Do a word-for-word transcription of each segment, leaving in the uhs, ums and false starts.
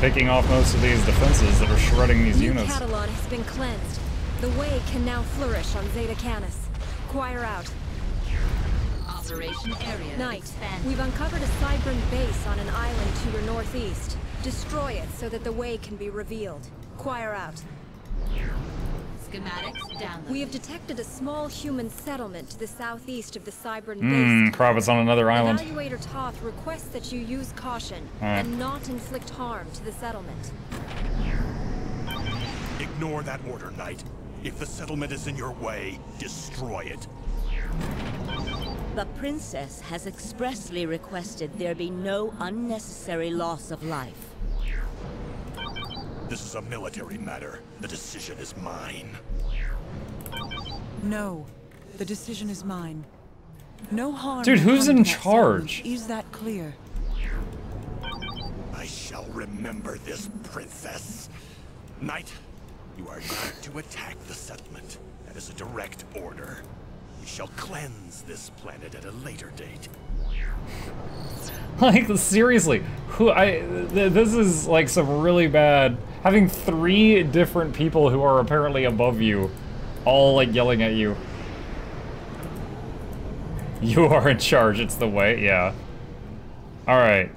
picking off most of these defenses that are shredding these New units. Cadelon has been cleansed. The way can now flourish on Zeta Canis. Choir out. Operation area. Knight, expand. We've uncovered a Cybran base on an island to your northeast. Destroy it so that the way can be revealed. Choir out. Schematics down. We have detected a small human settlement to the southeast of the Cybran mm, base. Profits on another island. Evaluator Toth requests that you use caution right. and not inflict harm to the settlement. Ignore that order, Knight. If the settlement is in your way, destroy it. The princess has expressly requested there be no unnecessary loss of life. This is a military matter. The decision is mine. No, the decision is mine. No harm. Dude, who's in charge? Is that clear? I shall remember this, princess. Knight, you are not to attack the settlement. That is a direct order. We shall cleanse this planet at a later date. Like, seriously, who I th this is like some really bad. Having three different people who are apparently above you, all like yelling at you. You are in charge. It's the way. Yeah. All right.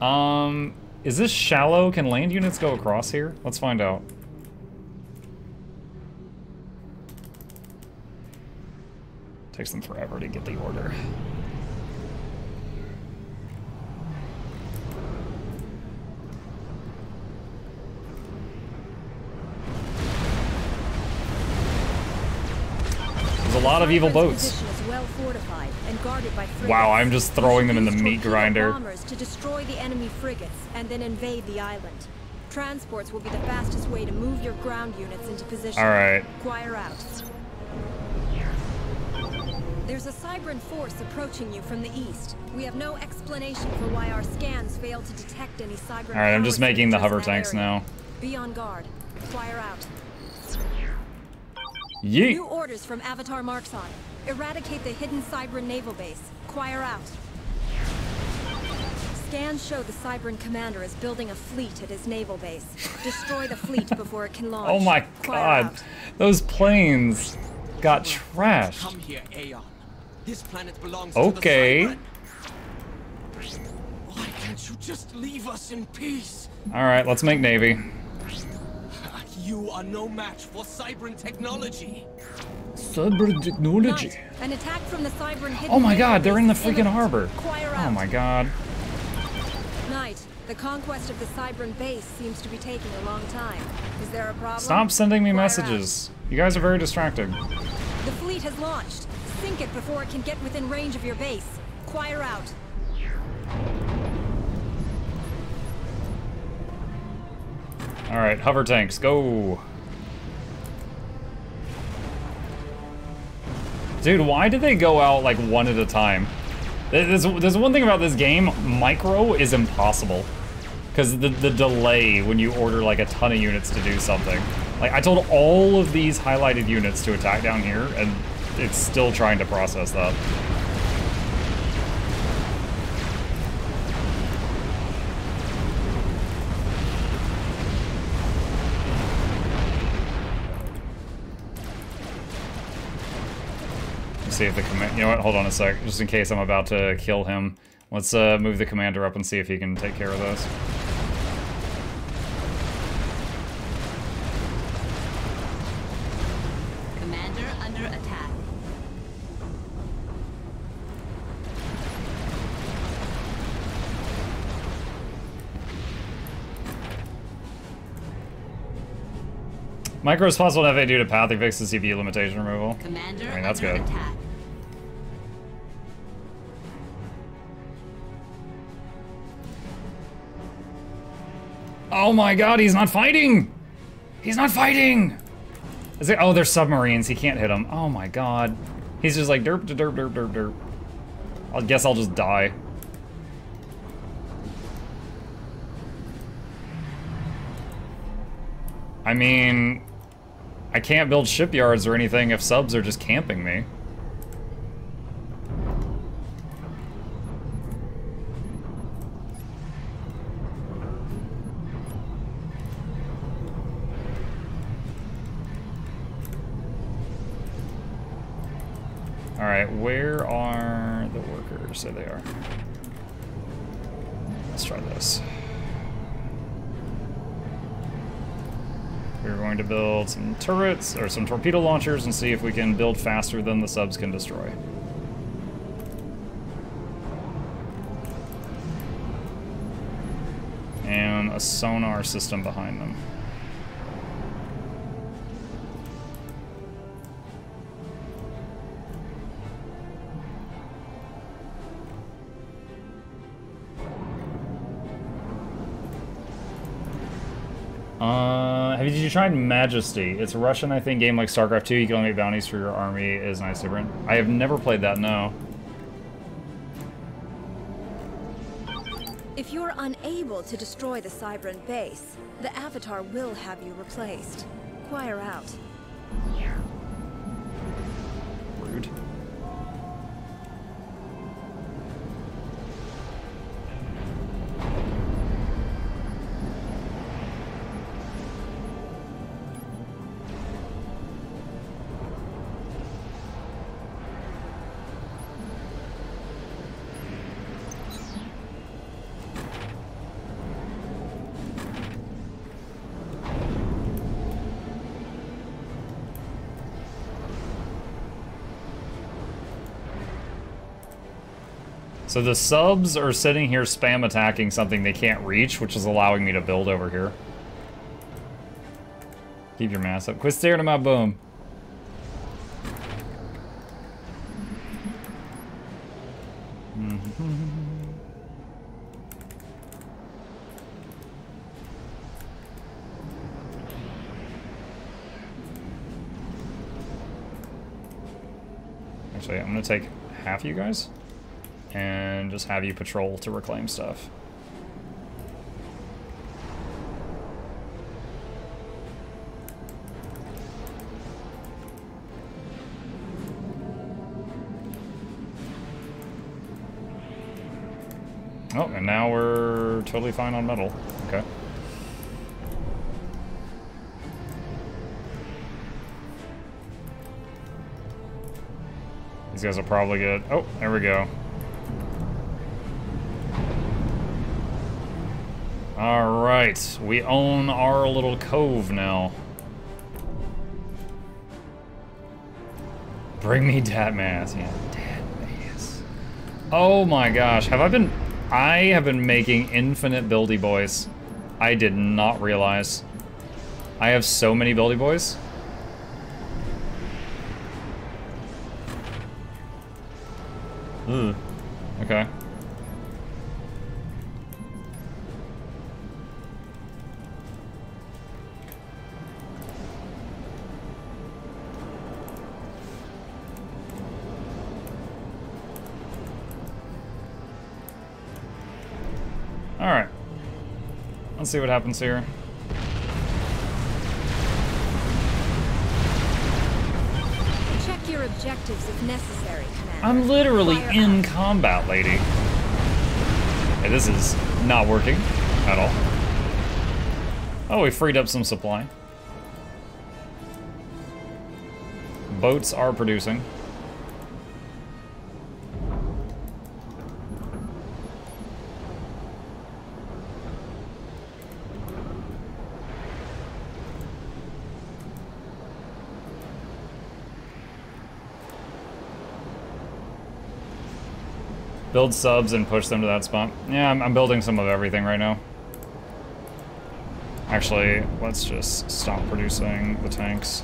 Um, is this shallow? Can land units go across here? Let's find out. Takes them forever to get the order. There's a lot of evil boats. Wow, I'm just throwing them in the meat grinder. Bombers to destroy the enemy frigates and then invade the island. Transports will be the fastest way to move your ground units into position. All right. Choir out. There's a Cybran force approaching you from the east. We have no explanation for why our scans failed to detect any Cybran. All right, I'm just making the hover tanks now. Be on guard. Fire out. Yeet. New orders from Avatar Markson. Eradicate the hidden Cybran naval base. Choir out. Scans show the Cybran commander is building a fleet at his naval base. Destroy the fleet before it can launch. Oh my God! Those planes got trashed. Come here, Aeon. This planet belongs okay. to the Cybran. Why can't you just leave us in peace? All right, let's make Navy. You are no match for Cybran technology. Cybran technology. Night. An attack from the Cybran hidden. Oh my God, they're in the freaking harbor. Oh my God. Knight, the conquest of the Cybran base seems to be taking a long time. Is there a problem? Stop sending me messages. You guys are very distracting. The fleet has launched. Sink it before it can get within range of your base. Choir out. All right, hover tanks, go. Dude, why did they go out like one at a time? There's, there's one thing about this game, micro is impossible. Because the, the delay when you order like a ton of units to do something. Like I told all of these highlighted units to attack down here and it's still trying to process that. See if the command. You know what? Hold on a sec, just in case I'm about to kill him. Let's uh, move the commander up and see if he can take care of this. Commander under attack. Micro is possible to have a due to path fix the C P U limitation removal. Commander I mean, that's under good. Attack. Oh my God, he's not fighting! He's not fighting! Is it? Oh, they're submarines. He can't hit them. Oh my God. He's just like derp, derp, derp, derp, derp. I guess I'll just die. I mean, I can't build shipyards or anything if subs are just camping me. Alright, where are the workers? There they are. Let's try this. We're going to build some turrets, or some torpedo launchers, and see if we can build faster than the subs can destroy. And a sonar system behind them. Uh, have you tried Majesty? It's a Russian, I think, game like StarCraft two. You can only make bounties for your army. It is nice, different. I have never played that, no. If you're unable to destroy the Cybran base, the Avatar will have you replaced. Choir out. Rude. So the subs are sitting here spam attacking something they can't reach, which is allowing me to build over here. Keep your mass up. Quit staring at my boom. Actually, I'm gonna take half of you guys and just have you patrol to reclaim stuff. Oh, and now we're totally fine on metal. Okay. These guys will probably get... Oh, there we go. All right, we own our little cove now. Bring me dat mass, yeah, dat mass. Oh my gosh, have I been, I have been making infinite buildy boys. I did not realize. I have so many buildy boys. Ugh, okay. Let's see what happens here. Check your objectives if necessary, Commander. I'm literally Fire in up. combat, lady. Hey, this is not working at all. Oh, we freed up some supply. Boats are producing. Build subs and push them to that spot. Yeah, I'm, I'm building some of everything right now. Actually, let's just stop producing the tanks.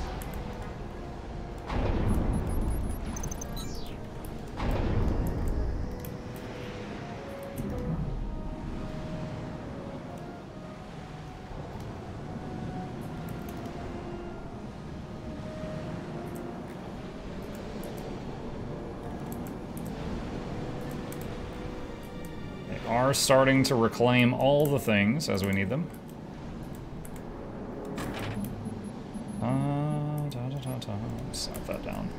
Are starting to reclaim all the things as we need them. Uh, da, da, da, da. Snap that down.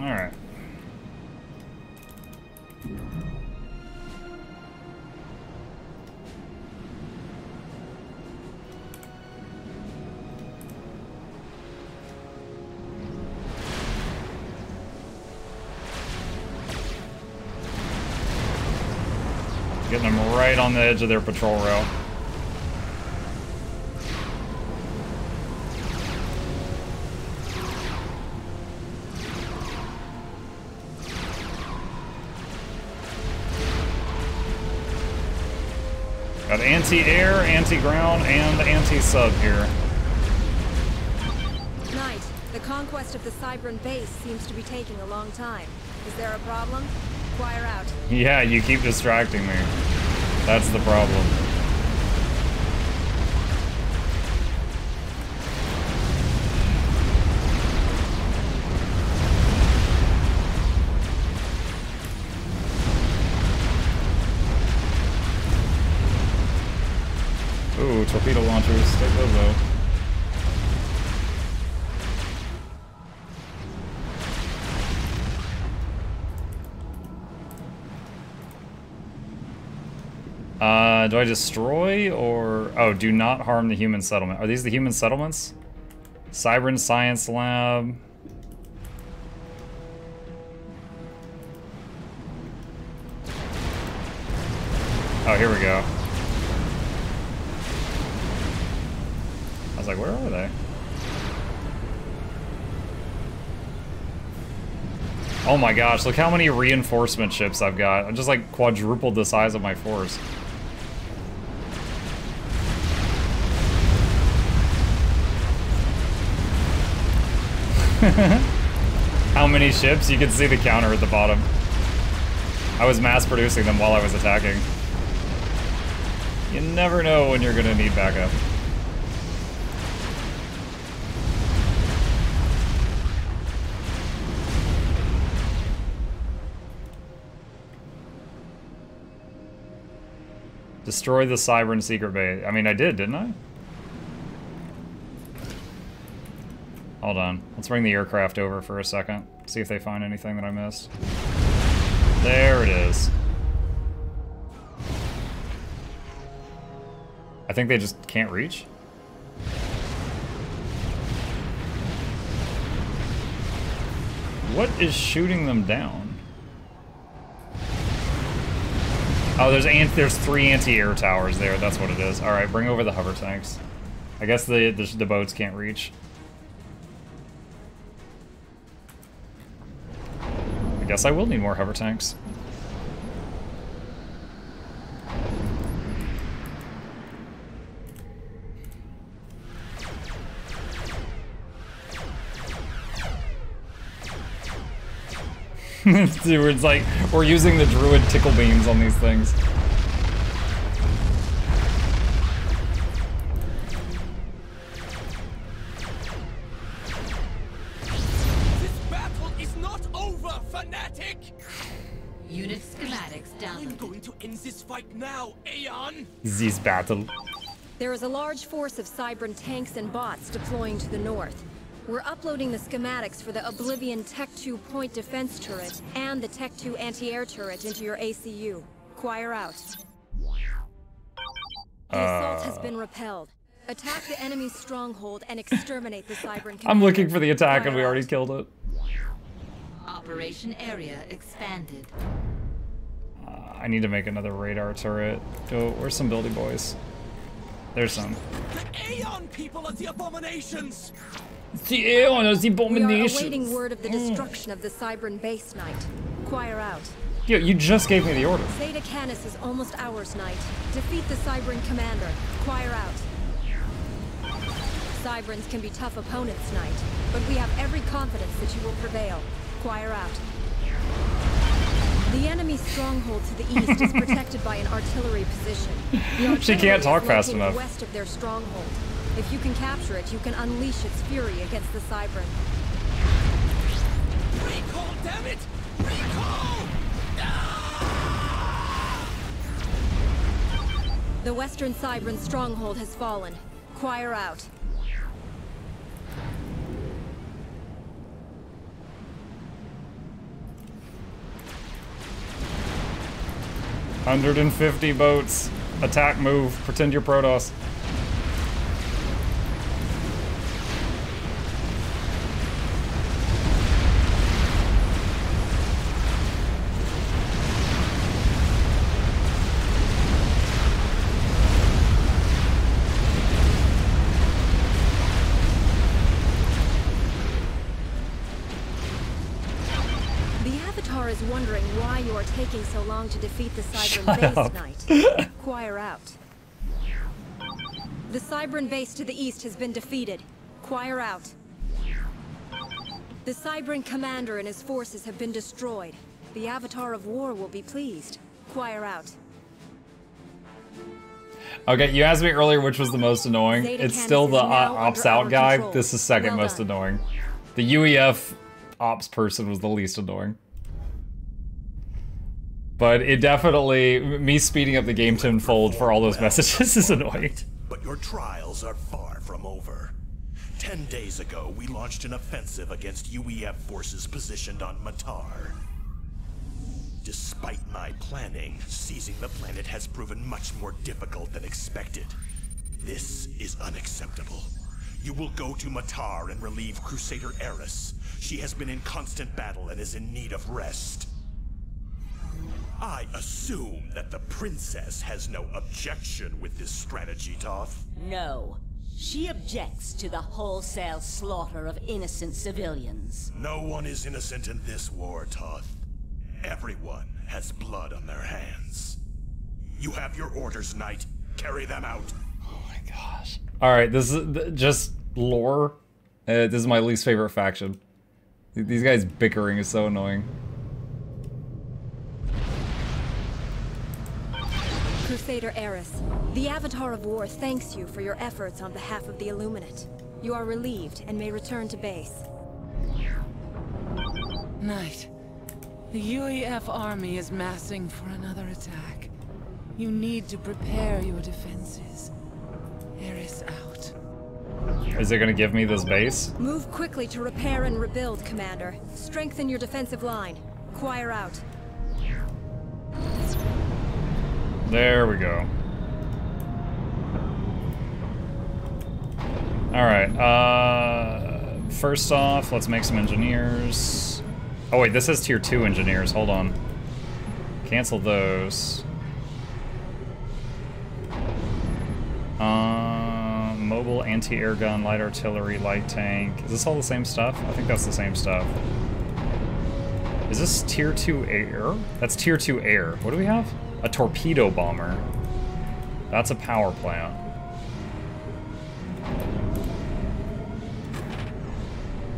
All right. Getting them right on the edge of their patrol route. Got anti-air, anti-ground, and anti-sub here. Knight, the conquest of the Cybran base seems to be taking a long time. Is there a problem? Wire out. Yeah, you keep distracting me. That's the problem. Ooh, torpedo launchers. Take those out. Uh, do I destroy or... Oh, do not harm the human settlement. Are these the human settlements? Cybran Science Lab. Oh, here we go. I was like, where are they? Oh my gosh, look how many reinforcement ships I've got. I just like quadrupled the size of my force. How many ships? You can see the counter at the bottom. I was mass producing them while I was attacking. You never know when you're gonna need backup. Destroy the Cybran secret base. I mean, I did, didn't I? Hold on. Let's bring the aircraft over for a second. See if they find anything that I missed. There it is. I think they just can't reach. What is shooting them down? Oh, there's ant there's three anti-air towers there. That's what it is. All right, bring over the hover tanks. I guess the the, the boats can't reach. I guess I will need more hover tanks. Dude, it's like we're using the druid tickle beams on these things. This battle. There is a large force of Cybran tanks and bots deploying to the north. We're uploading the schematics for the Oblivion Tech two point defense turret and the Tech two anti-air turret into your A C U. Choir out. The assault has been repelled. Attack the enemy's stronghold and exterminate the Cybran commander. I'm looking for the attack and we already killed it. Operation area expanded. I need to make another radar turret. Oh, where's some building boys? There's some. The Aeon people are the abominations! The Aeon are the abominations! We are awaiting word of the destruction mm. of the Cybran base, Knight. Choir out. Yeah, you just gave me the order. Zeta Canis is almost ours, Knight. Defeat the Cybran commander. Choir out. Cybrans can be tough opponents, Knight, but we have every confidence that you will prevail. Choir out. The enemy's stronghold to the east is protected by an artillery position. The artillery she can't talk is fast enough. West of their stronghold. If you can capture it, you can unleash its fury against the Cybran. Recall, damn it! Recall! Ah! The western Cybran stronghold has fallen. Choir out. one hundred fifty boats. Attack, move. Pretend you're Protoss. was wondering why you are taking so long to defeat the Cybran base, Knight. Choir out. The Cybran base to the east has been defeated. Choir out. The Cybran commander and his forces have been destroyed. The Avatar of War will be pleased. Choir out. Okay, you asked me earlier which was the most annoying. Zeta it's Canis still the uh, ops out guy. Control. This is second well most done. annoying. The U E F ops person was the least annoying. But it definitely, me speeding up the game tenfold for all those messages is annoying. But your trials are far from over. Ten days ago, we launched an offensive against U E F forces positioned on Matar. Despite my planning, seizing the planet has proven much more difficult than expected. This is unacceptable. You will go to Matar and relieve Crusader Eris. She has been in constant battle and is in need of rest. I assume that the princess has no objection with this strategy, Toth. No. She objects to the wholesale slaughter of innocent civilians. No one is innocent in this war, Toth. Everyone has blood on their hands. You have your orders, Knight. Carry them out. Oh my gosh. All right, this is just lore. Uh, this is my least favorite faction. These guys bickering is so annoying. Crusader Eris, the Avatar of War thanks you for your efforts on behalf of the Illuminate. You are relieved and may return to base. Knight. The U E F army is massing for another attack. You need to prepare your defenses. Eris out. Is it going to give me this base? Move quickly to repair and rebuild, Commander. Strengthen your defensive line. Choir out. There we go. Alright, uh... first off, let's make some engineers. Oh wait, this is tier two engineers, hold on. Cancel those. Uh, mobile anti-air gun, light artillery, light tank. Is this all the same stuff? I think that's the same stuff. Is this tier two air? That's tier two air. What do we have? A torpedo bomber. That's a power plant.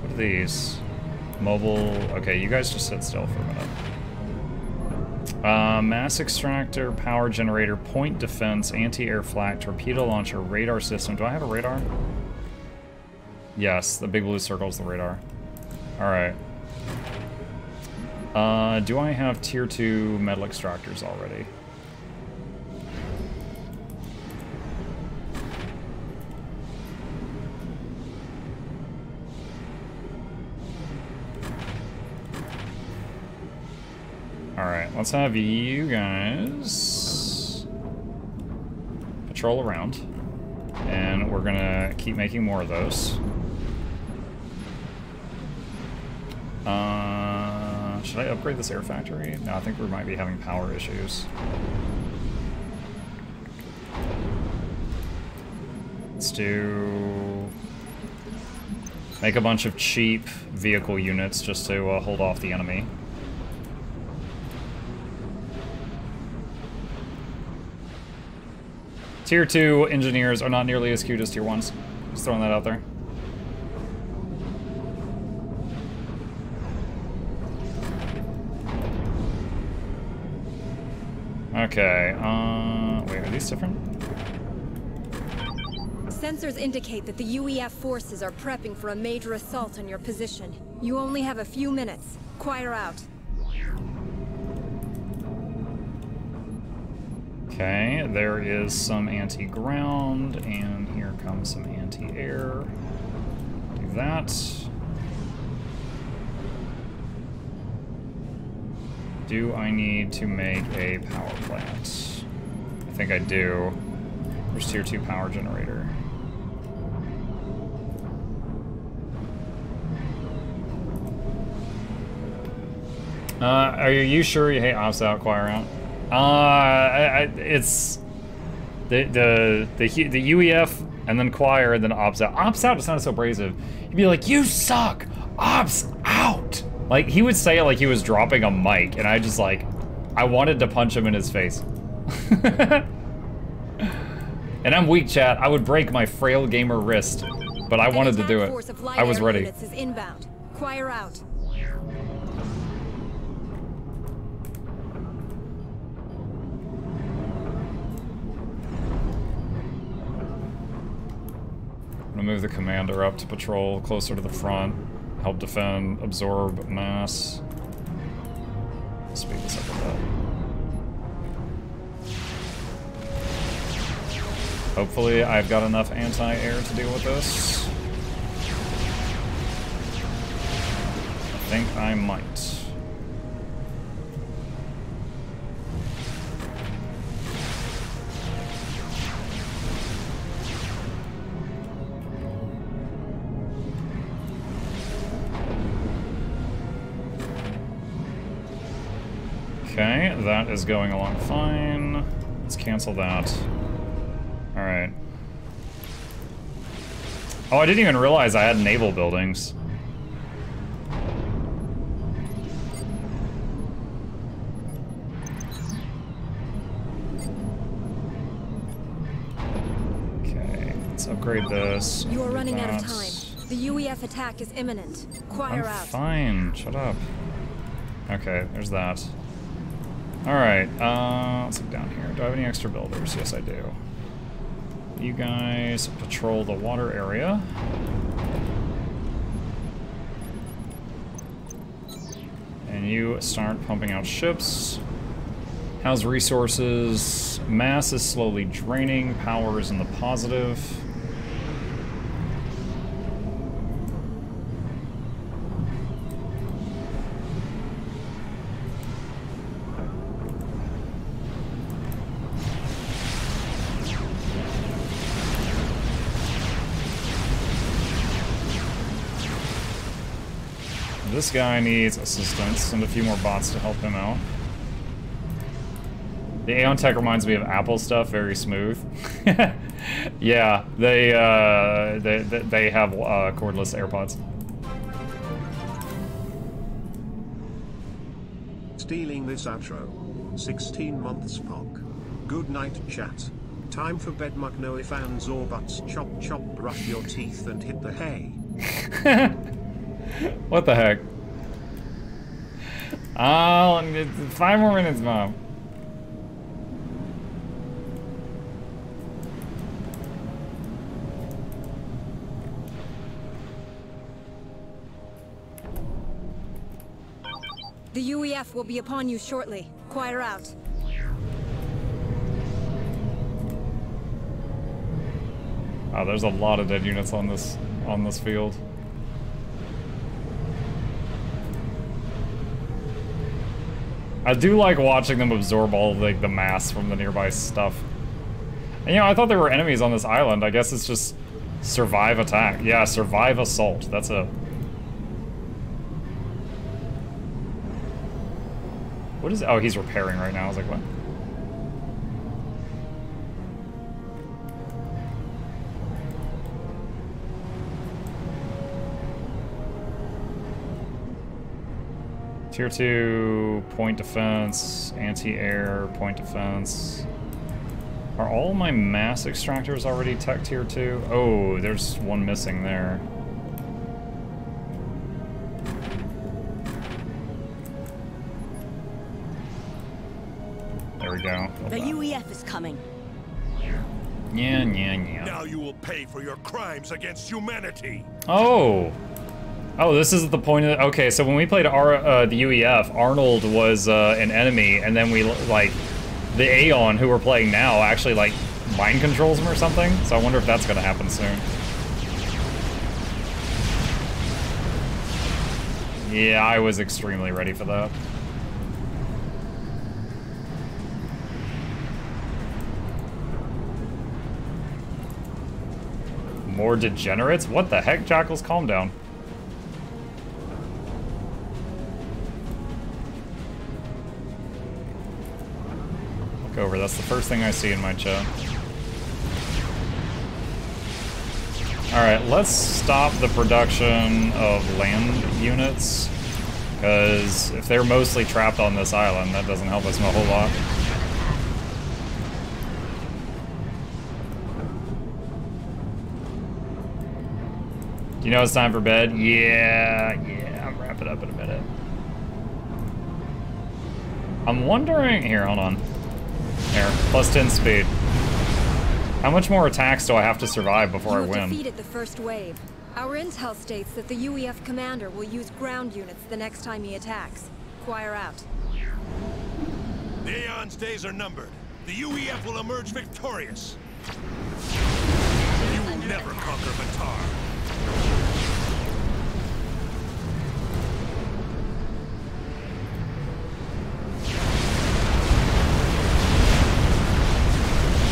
What are these? Mobile, okay, you guys just sit still for a minute. Uh, mass extractor, power generator, point defense, anti-air flak, torpedo launcher, radar system. Do I have a radar? Yes, the big blue circle is the radar. All right. Uh, do I have tier two metal extractors already? Alright, let's have you guys patrol around. And we're gonna keep making more of those. Uh, should I upgrade this air factory? No, I think we might be having power issues. Let's do... make a bunch of cheap vehicle units just to uh, hold off the enemy. Tier two engineers are not nearly as cute as tier ones. Just throwing that out there. Okay, uh, wait, are these different? Sensors indicate that the U E F forces are prepping for a major assault on your position. You only have a few minutes. Choir out. Okay, there is some anti-ground, and here comes some anti-air. Do that. Do I need to make a power plant? I think I do. There's tier two power generator. Uh, are you sure you hate ops out, choir out? Uh, I, I, it's the, the the the U E F and then choir and then ops out. Ops out is not so abrasive. You'd be like, you suck, ops out. Like, he would say it like he was dropping a mic, and I just, like, I wanted to punch him in his face. And I'm weak, chat. I would break my frail gamer wrist, but I wanted to do it. I was ready. Choir out. I'm gonna move the commander up to patrol closer to the front, help defend, absorb mass. Speed this up a bit. Hopefully I've got enough anti-air to deal with this. I think I might. Okay, that is going along fine. Let's cancel that. All right. Oh, I didn't even realize I had naval buildings. Okay, let's upgrade this. You are running out of time. The U E F attack is imminent. Choir out. I'm fine. Shut up. Okay, there's that. All right. Uh, let's look down here. Do I have any extra builders? Yes, I do. You guys patrol the water area. And you start pumping out ships. How's resources? Mass is slowly draining. Power is in the positive. This guy needs assistance. Send a few more bots to help him out. The Aeon tech reminds me of Apple stuff, very smooth. Yeah, they, uh, they they have uh, cordless AirPods. Stealing this outro. sixteen months P O C. Good night, chat. Time for bed, muck no ifs, ands, or buts. Chop, chop, brush your teeth and hit the hay. What the heck? Oh, five more minutes, Mom. The U E F will be upon you shortly. Choir out. Wow, there's a lot of dead units on this on this field. I do like watching them absorb all of, like, the mass from the nearby stuff. And, you know, I thought there were enemies on this island. I guess it's just survive attack. Yeah, survive assault. That's it. What is... Oh, he's repairing right now. I was like, what? Tier two, point defense, anti-air, point defense. Are all my mass extractors already tech tier two? Oh, there's one missing there. There we go. The U E F is coming. Yeah, yeah, yeah. Now you will pay for your crimes against humanity. Oh. Oh, this is the point of the, okay, so when we played our, uh, the U E F, Arnold was uh, an enemy, and then we, like, the Aeon, who we're playing now, actually, like, mind controls him or something, so I wonder if that's gonna happen soon. Yeah, I was extremely ready for that. More degenerates? What the heck, Jackals? Calm down. Over. That's the first thing I see in my chat. All right, let's stop the production of land units Because if they're mostly trapped on this island, that doesn't help us a whole lot. You know it's time for bed? Yeah, yeah, I'll wrap it up in a minute. I'm wondering, here, hold on. There, plus ten speed. How much more attacks do I have to survive before I win? You defeated the first wave. Our intel states that the U E F commander will use ground units the next time he attacks. Acquire out. The Aeon's days are numbered. The U E F will emerge victorious. You will never conquer Matar.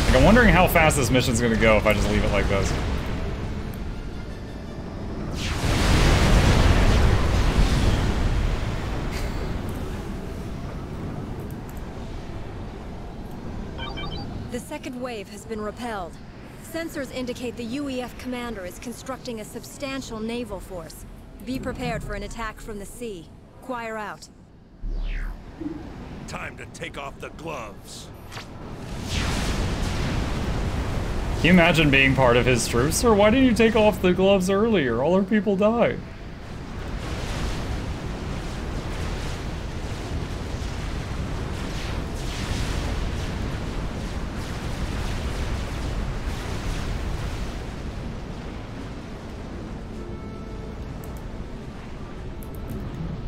Like, I'm wondering how fast this mission's gonna go if I just leave it like this. The second wave has been repelled. Sensors indicate the U E F commander is constructing a substantial naval force. Be prepared for an attack from the sea. Acquire out. Time to take off the gloves. Can you imagine being part of his troops? Or why didn't you take off the gloves earlier? All our people died.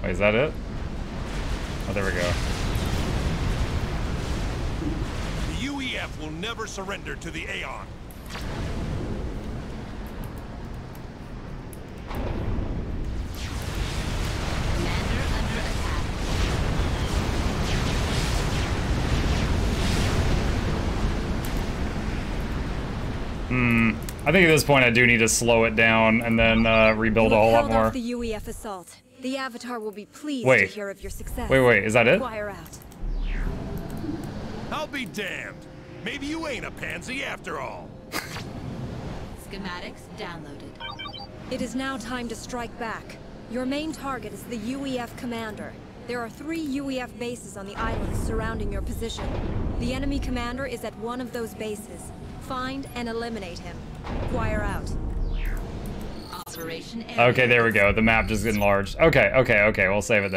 Is that it? Oh, there we go. The U E F will never surrender to the Aeon. Hmm. I think at this point I do need to slow it down and then uh, rebuild a whole lot more. The U E F assault. The Avatar will be pleased wait. to hear of your success. Wait, wait, is that it? Wire out. I'll be damned. Maybe you ain't a pansy after all. Schematics downloaded. It is now time to strike back. Your main target is the U E F commander. There are three U E F bases on the islands surrounding your position. The enemy commander is at one of those bases. Find and eliminate him. Wire out. Okay, there we go. The map just enlarged. Okay, okay, okay. We'll save it there.